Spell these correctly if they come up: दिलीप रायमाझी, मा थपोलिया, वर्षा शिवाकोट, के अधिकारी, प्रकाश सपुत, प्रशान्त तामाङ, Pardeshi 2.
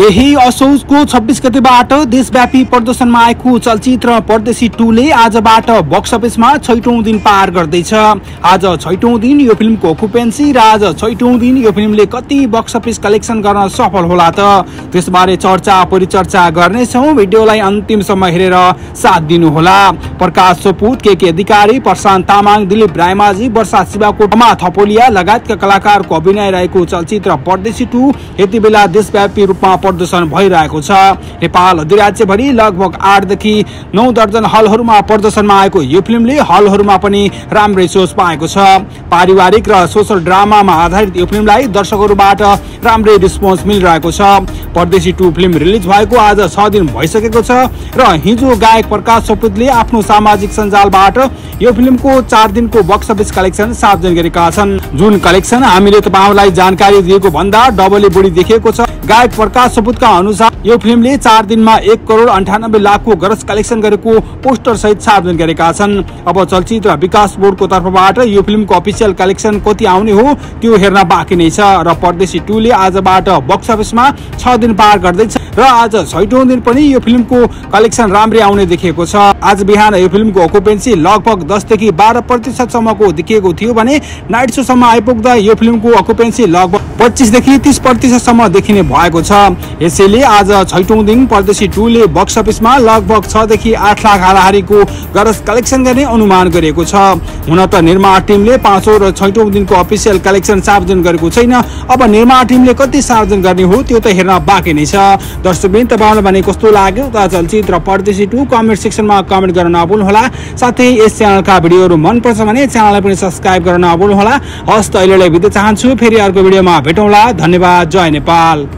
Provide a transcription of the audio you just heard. यही असौजको 26 गतेबाट देशव्यापी प्रदर्शनमा आएको चलचित्र परदेशी 2 ले आजबाट बक्स अफिसमा 6औं दिन पार गर्दैछ। आज 6औं दिन यो फिल्मको अकुपेन्सी र आज 6औं दिन यो फिल्मले कति बक्स अफिस कलेक्सन गर्न सफल होला त त्यसबारे चर्चा परिचर्चा गर्नेछौं। भिडियोलाई अन्तिमसम्म हेरेर साथ दिनुहोला। प्रकाश सपुत, के अधिकारी, प्रशान्त तामाङ, दिलीप रायमाझी, वर्षा शिवाकोट, मा थपोलिया लगायतका कलाकारको अभिनय रहेको चलचित्र परदेशी 2 यतिबेला देशव्यापी रूपमा प्रदर्शन भइरहेको छ। नेपाल अधिराज्यभरि लगभग 8 देखि 9 दर्जन हलहरूमा प्रदर्शनमा आएको यो फिल्मले हलहरूमा पनि राम्रै सोच पाएको छ। पारिवारिक र सोशल ड्रामामा आधारित यो फिल्मलाई दर्शकहरूबाट राम्रै रिस्पोन्स मिलिरहेको छ। परदेशी 2 फिल्म रिलिज भएको आज 6 दिन भइसकेको छ र हिजो गायक प्रकाश सपुतले आफ्नो सामाजिक सञ्जालबाट यो फिल्मको 4 दिनको बक्स अफिस कलेक्सन सार्वजनिक गरेका छन्। जुन कलेक्सन हामीले तपाईहरुलाई जानकारी दिएको भन्दा डबलले बढी देखिएको छ। गायक प्रकाश सपुतका अनुसार यो फिल्मले 4 दिनमा 1,98,00,000 को ग्रस कलेक्सन गरेको पोस्टर सहित सार्वजनिक गरेका छन्। अब चलचित्र विकास बोर्डको तर्फबाट यो फिल्मको अफिसियल कलेक्सन कति आउने हो त्यो हेर्न बाँकी नै छ र परदेशी 2 ले आजबाट बक्स अफिसमा 6 दिन पार गर्दैछ र आज 6औं दिन पनि यो फिल्मको कलेक्सन राम्रै आउने देखिएको छ। आज बिहान यो फिल्मको अकुपेन्सी लगभग 10 देखि 12% सम्मको देखिएको थियो भने नाइट शो सम्म आइपुग्दा यो फिल्मको अकुपेन्सी लगभग 25 देखि 30% सम्म देखिने भएको छ। यसैले आज 6औं दिन परदेशी 2 ले बक्स अफिसमा लगभग 6 देखि 8 लाख हाराहारीको ग्रस कलेक्सन गर्ने अनुमान गरेको छ। हुन त निर्माण टिमले 5औं र 6औं दिनको अफिसियल कलेक्सन सार्वजनिक गरेको छैन। अब निर्माण टिमले कति सार्वजनिक गर्ने हो त्यो त हेर्न बाँकी नै छ। दर्शकवृन्द, तपाईहरुलाई भने कस्तो लाग्यो त चलचित्र परदेशी 2? कमेन्ट सेक्सनमा कमेन्ट गर्न नभुल्नुहोला। साथै यस च्यानलका भिडियोहरु मन पर्छ भने च्यानललाई पनि सब्स्क्राइब गर्न नभुल्नुहोला। हस् त अहिलेलाई बिदा चाहन्छु। फेरि अर्को भिडियोमा भेटौँला। धन्यवाद। जय नेपाल।